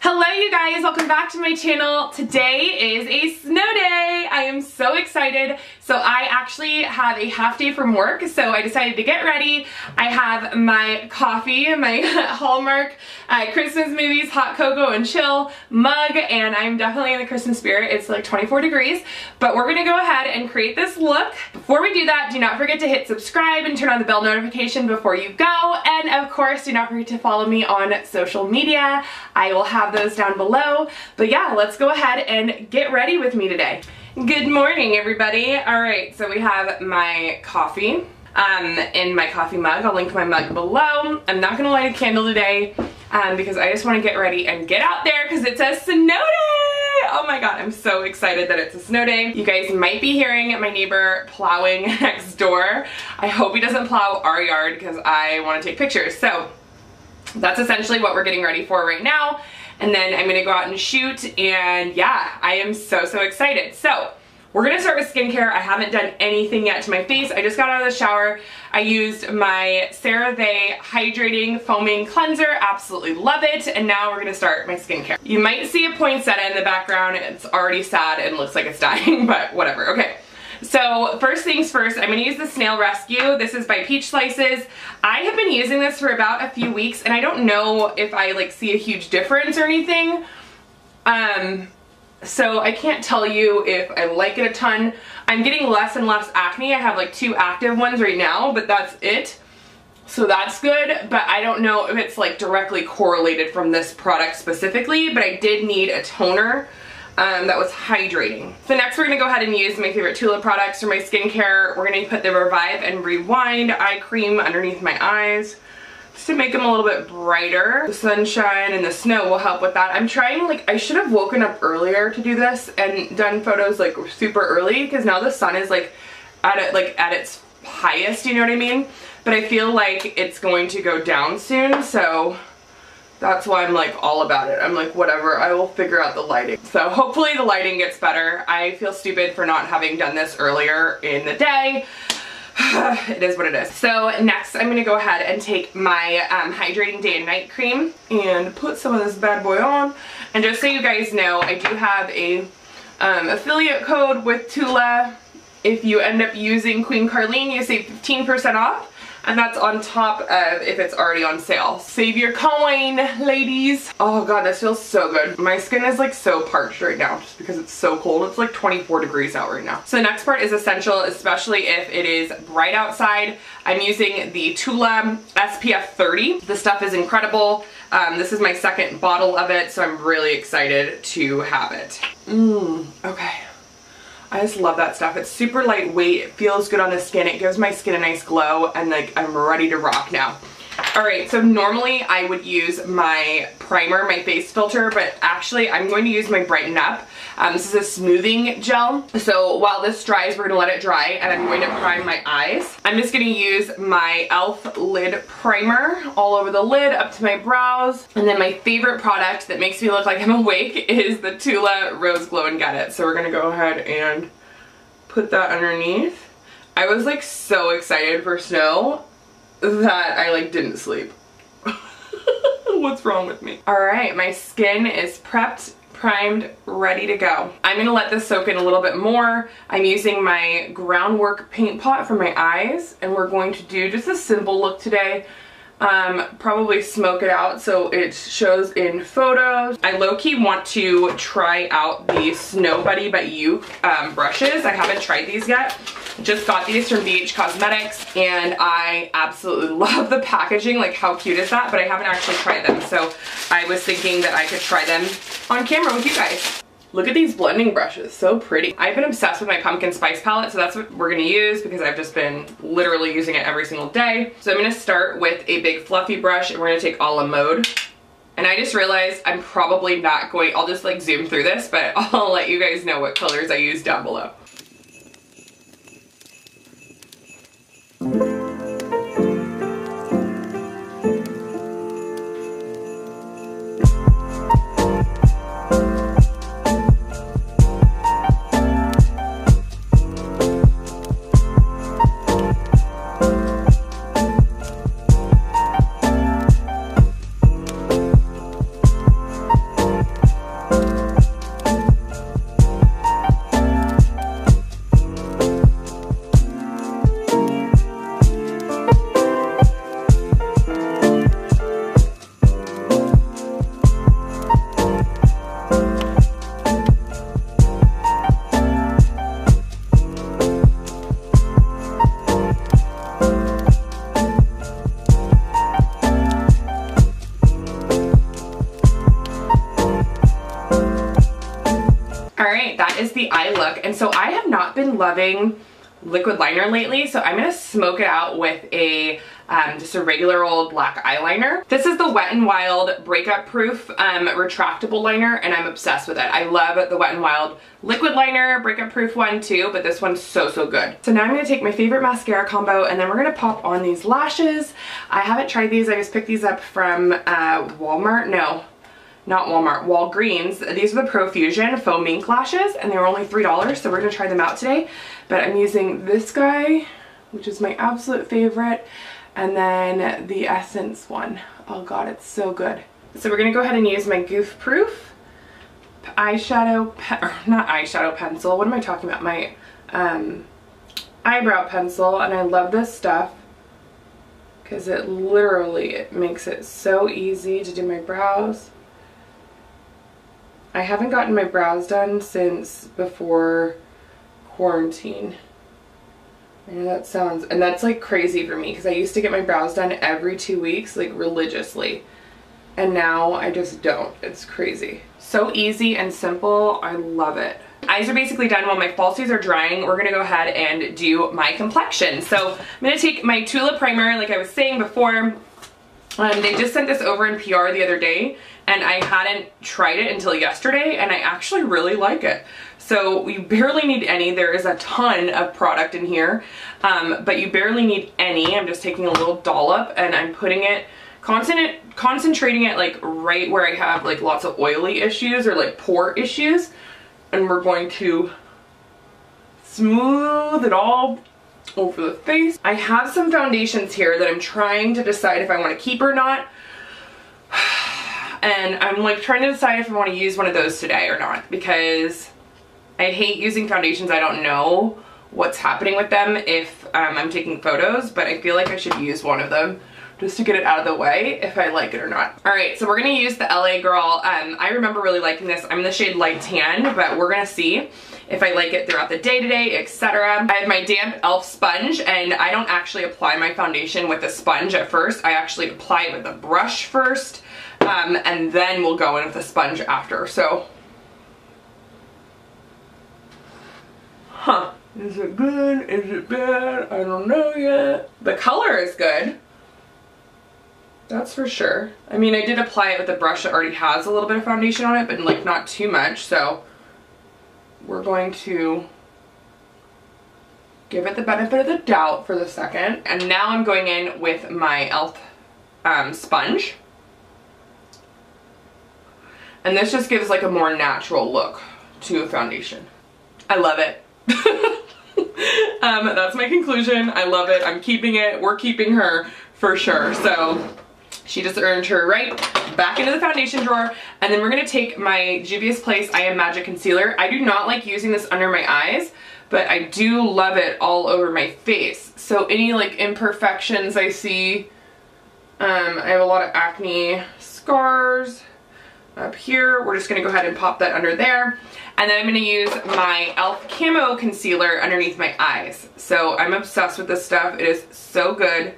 Hello you guys, welcome back to my channel. Today is a snow day. I am so excited. So I actually have a half day from work, so I decided to get ready. I have my coffee, my Hallmark Christmas movies, hot cocoa and chill mug, and I'm definitely in the Christmas spirit. It's like 24 degrees, but we're gonna go ahead and create this look. Before we do that, do not forget to hit subscribe and turn on the bell notification before you go. And of course, do not forget to follow me on social media. I will have those down below. But yeah, let's go ahead and get ready with me today. Good morning, everybody. All right, so we have my coffee in my coffee mug. I'll link my mug below. I'm not gonna light a candle today because I just wanna get ready and get out there because it's a snow day. Oh my God, I'm so excited that it's a snow day. You guys might be hearing my neighbor plowing next door. I hope he doesn't plow our yard because I wanna take pictures. So that's essentially what we're getting ready for right now. And then I'm gonna go out and shoot, and yeah, I am so excited. So we're gonna start with skincare. I haven't done anything yet to my face. I just got out of the shower. I used my CeraVe Hydrating Foaming Cleanser, absolutely love it, and now we're gonna start my skincare. You might see a poinsettia in the background. It's already sad and looks like it's dying, but whatever, okay. So first things first, I'm gonna use the Snail Rescue. This is by Peach Slices. I have been using this for about a few weeks and I don't know if I like see a huge difference or anything. So I can't tell you if I like it a ton. I'm getting less and less acne. I have like 2 active ones right now, but that's it. So that's good, but I don't know if it's like directly correlated from this product specifically, but I did need a toner that was hydrating. So next we're gonna go ahead and use my favorite Tula products for my skincare. We're gonna put the Revive and Rewind eye cream underneath my eyes just to make them a little bit brighter. The sunshine and the snow will help with that. I'm trying, like, I should have woken up earlier to do this and done photos like super early because now the sun is like at its highest, you know what I mean? But I feel like it's going to go down soon, so that's why I'm like all about it. I'm like, whatever, I will figure out the lighting. So hopefully the lighting gets better. I feel stupid for not having done this earlier in the day. It is what it is. So next I'm gonna go ahead and take my hydrating day and night cream and put some of this bad boy on. And just so you guys know, I do have a affiliate code with Tula. If you end up using queencarlene, you save 15% off. And that's on top of if it's already on sale. Save your coin, ladies. Oh God, this feels so good. My skin is like so parched right now just because it's so cold. It's like 24 degrees out right now. So the next part is essential, especially if it is bright outside. I'm using the Tula SPF 30. This stuff is incredible. This is my second bottle of it, so I'm really excited to have it. Okay. I just love that stuff. It's super lightweight. It feels good on the skin. It gives my skin a nice glow, and like I'm ready to rock now. All right, so normally I would use my primer, my face filter, but actually I'm going to use my Brighten Up. This is a smoothing gel. So while this dries, we're gonna let it dry, and I'm going to prime my eyes. I'm just gonna use my ELF lid primer all over the lid, up to my brows. And then my favorite product that makes me look like I'm awake is the Tula Rose Glow and Get It. So we're gonna go ahead and put that underneath. I was like so excited for snow that I like didn't sleep. What's wrong with me? All right, my skin is prepped, primed, ready to go. I'm gonna let this soak in a little bit more. I'm using my Groundwork paint pot for my eyes, and we're going to do just a simple look today. Probably smoke it out so it shows in photos. I low-key want to try out the Snow Buddy But You brushes. I haven't tried these yet. Just got these from BH Cosmetics and I absolutely love the packaging. Like, how cute is that? But I haven't actually tried them, so I was thinking that I could try them on camera with you guys. Look at these blending brushes, so pretty. I've been obsessed with my pumpkin spice palette, so that's what we're gonna use because I've just been literally using it every single day. So I'm gonna start with a big fluffy brush and we're gonna take a la mode. And I just realized I'm probably not going, I'll just like zoom through this, but I'll let you guys know what colors I use down below. Alright, that is the eye look. And so I have not been loving liquid liner lately, so I'm going to smoke it out with a just a regular old black eyeliner. This is the Wet n Wild Breakup Proof retractable liner, and I'm obsessed with it. I love the Wet n Wild liquid liner breakup proof one too, but this one's so good. So now I'm going to take my favorite mascara combo and then we're going to pop on these lashes. I haven't tried these. I just picked these up from Walmart. No, not Walmart, Walgreens. These are the Profusion Faux Mink Lashes and they were only $3, so we're going to try them out today. But I'm using this guy, which is my absolute favorite, and then the Essence one. Oh god, it's so good. So we're going to go ahead and use my Goof Proof eyebrow pencil, and I love this stuff because it literally, it makes it so easy to do my brows. I haven't gotten my brows done since before quarantine. I know that sounds, and that's like crazy for me because I used to get my brows done every 2 weeks, like religiously, and now I just don't. It's crazy. So easy and simple. I love it. Eyes are basically done. While my falsies are drying, we're going to go ahead and do my complexion. So I'm going to take my Tula primer, like I was saying before. They just sent this over in PR the other day, and I hadn't tried it until yesterday, and I actually really like it. So we barely need any. There is a ton of product in here, but you barely need any. I'm just taking a little dollop and I'm putting it, concentrating it like right where I have like lots of oily issues or like pore issues, and we're going to smooth it all over the face. I have some foundations here that I'm trying to decide if I want to keep or not. And I'm like trying to decide if I want to use one of those today or not, because I hate using foundations. I don't know what's happening with them if I'm taking photos, but I feel like I should use one of them just to get it out of the way if I like it or not. Alright, so we're going to use the LA Girl. I remember really liking this. I'm in the shade Light Tan, but we're going to see if I like it throughout the day today, etc. I have my damp ELF sponge, and I don't actually apply my foundation with a sponge at first. I actually apply it with a brush first, and then we'll go in with a sponge after. So, is it good? Is it bad? I don't know yet. The color is good. That's for sure. I mean, I did apply it with a brush that already has a little bit of foundation on it, but like not too much, so we're going to give it the benefit of the doubt for the second. And now I'm going in with my ELF sponge. And this just gives like a more natural look to a foundation. I love it. That's my conclusion. I love it. I'm keeping it. We're keeping her for sure. So she just earned her right back into the foundation drawer. And then we're going to take my Juvia's Place I Am Magic Concealer. I do not like using this under my eyes, but I do love it all over my face. So any like imperfections I see, I have a lot of acne scars up here. We're just going to go ahead and pop that under there. And then I'm going to use my ELF Camo Concealer underneath my eyes. So I'm obsessed with this stuff. It is so good.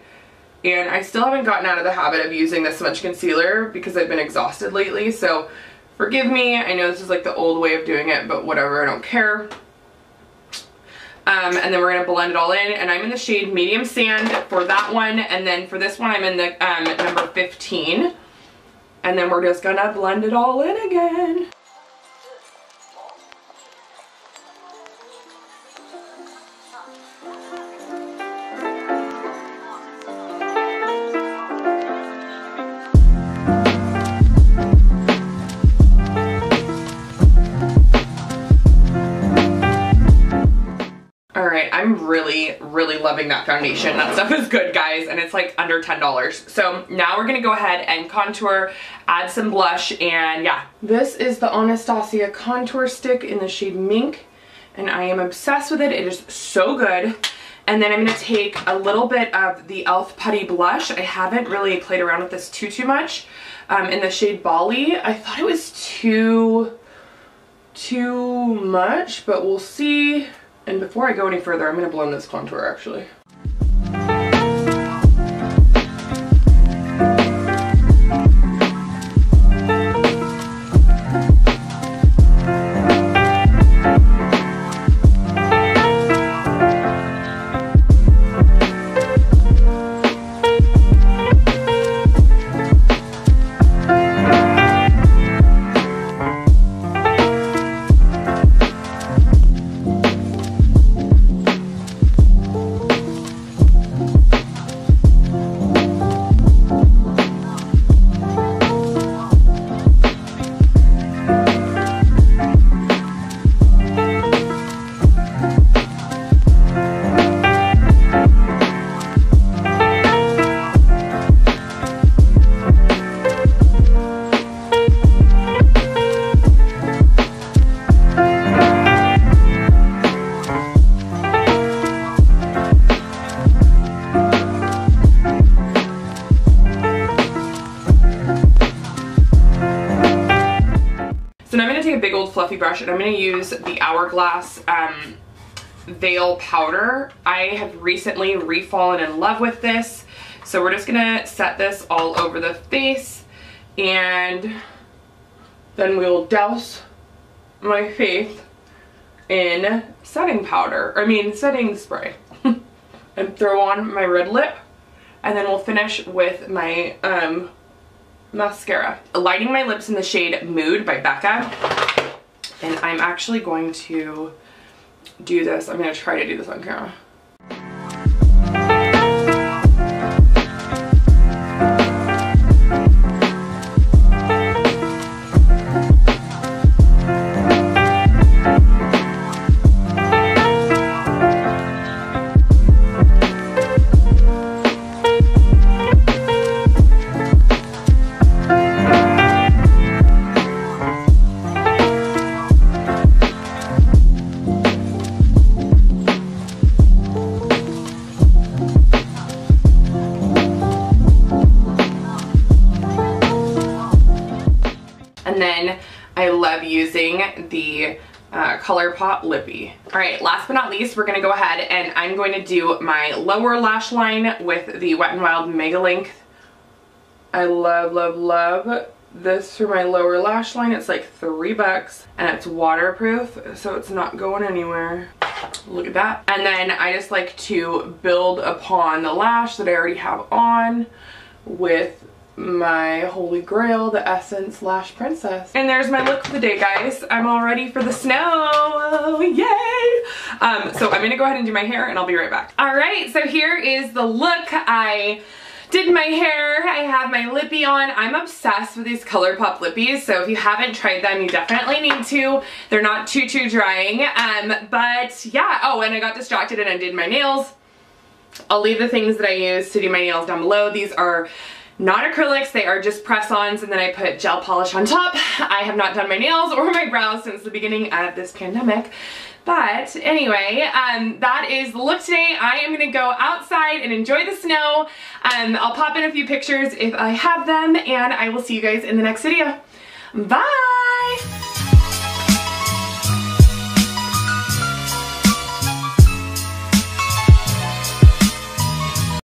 And I still haven't gotten out of the habit of using this much concealer because I've been exhausted lately, so forgive me. I know this is like the old way of doing it, but whatever, I don't care. And then we're going to blend it all in, and I'm in the shade Medium Sand for that one, and then for this one I'm in the number 15. And then we're just going to blend it all in again. I'm really loving that foundation. That stuff is good, guys, and it's like under $10. So now we're gonna go ahead and contour, add some blush, and yeah. This is the Anastasia contour stick in the shade Mink, and I am obsessed with it. It is so good. And then I'm gonna take a little bit of the ELF Putty Blush. I haven't really played around with this too much. In the shade Bali. I thought it was too much, but we'll see. And before I go any further, I'm going to blend this contour actually. now I'm going to take a big old fluffy brush and I'm going to use the Hourglass Veil Powder. I have recently re-fallen in love with this. So we're just going to set this all over the face and then we'll douse my face in setting powder, setting spray, and throw on my red lip, and then we'll finish with my mascara. Lighting my lips in the shade Mood by Becca, and I'm actually going to do this. I'm going to try to do this on camera. The Colourpop Lippy. Alright, last but not least, we're going to go ahead and I'm going to do my lower lash line with the Wet n Wild Mega Length. I love, love, love this for my lower lash line. It's like $3 and it's waterproof, so it's not going anywhere. Look at that. And then I just like to build upon the lash that I already have on with my holy grail, the Essence Lash Princess. And there's my look for the day, guys. I'm all ready for the snow. Yay! So I'm gonna go ahead and do my hair and I'll be right back. All right, so here is the look. I did my hair. I have my lippy on. I'm obsessed with these Colourpop lippies, so if you haven't tried them, you definitely need to. They're not too drying, but yeah. Oh, and I got distracted and I did my nails. I'll leave the things that I use to do my nails down below. These are not acrylics, they are just press-ons, and then I put gel polish on top. I have not done my nails or my brows since the beginning of this pandemic. But anyway, that is the look today. I am gonna go outside and enjoy the snow. I'll pop in a few pictures if I have them, and I will see you guys in the next video. Bye!